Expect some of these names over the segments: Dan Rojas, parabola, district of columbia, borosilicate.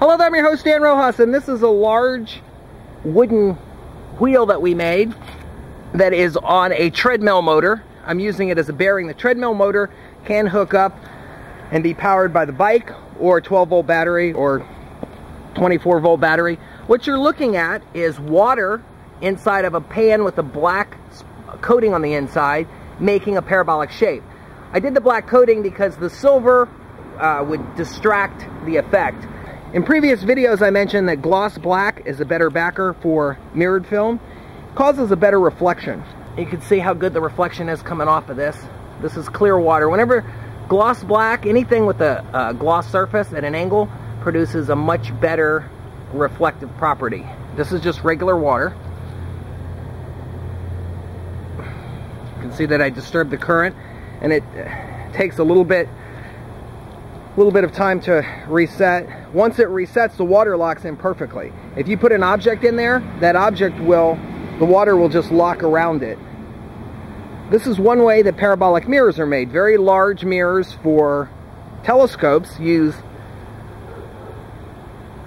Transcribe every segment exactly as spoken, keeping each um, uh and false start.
Hello there, I'm your host Dan Rojas, and this is a large wooden wheel that we made that is on a treadmill motor. I'm using it as a bearing. The treadmill motor can hook up and be powered by the bike or a twelve volt battery or twenty-four volt battery. What you're looking at is water inside of a pan with a black coating on the inside making a parabolic shape. I did the black coating because the silver uh, would distract the effect. In previous videos I mentioned that gloss black is a better backer for mirrored film. It causes a better reflection. You can see how good the reflection is coming off of this. This is clear water. Whenever gloss black, anything with a, a gloss surface at an angle produces a much better reflective property. This is just regular water. You can see that I disturbed the current, and it takes a little bit little bit of time to reset. Once it resets, the water locks in perfectly. If you put an object in there, that object will, the water will just lock around it. This is one way that parabolic mirrors are made. Very large mirrors for telescopes use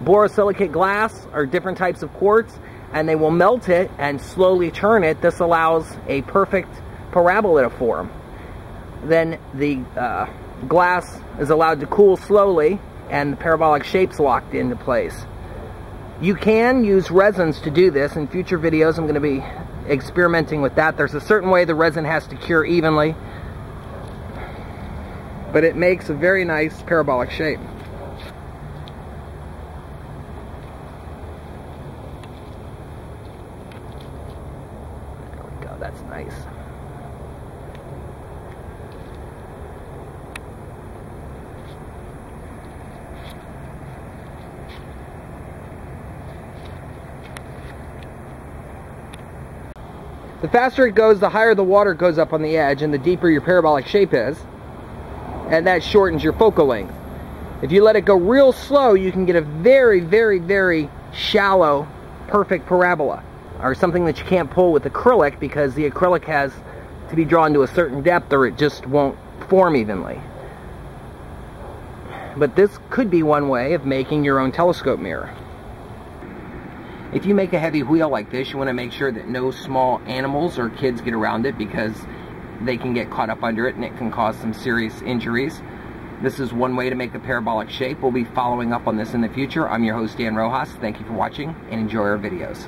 borosilicate glass or different types of quartz, and they will melt it and slowly turn it. This allows a perfect parabola to form. Then the uh, glass is allowed to cool slowly and the parabolic shape's locked into place. You can use resins to do this. In future videos I'm going to be experimenting with that. There's a certain way the resin has to cure evenly, but it makes a very nice parabolic shape. There we go, that's nice. The faster it goes, the higher the water goes up on the edge, and the deeper your parabolic shape is, and that shortens your focal length. If you let it go real slow, you can get a very, very, very shallow, perfect parabola, or something that you can't pull with acrylic because the acrylic has to be drawn to a certain depth or it just won't form evenly. But this could be one way of making your own telescope mirror. If you make a heavy wheel like this, you want to make sure that no small animals or kids get around it because they can get caught up under it and it can cause some serious injuries. This is one way to make a parabolic shape. We'll be following up on this in the future. I'm your host, Dan Rojas. Thank you for watching and enjoy our videos.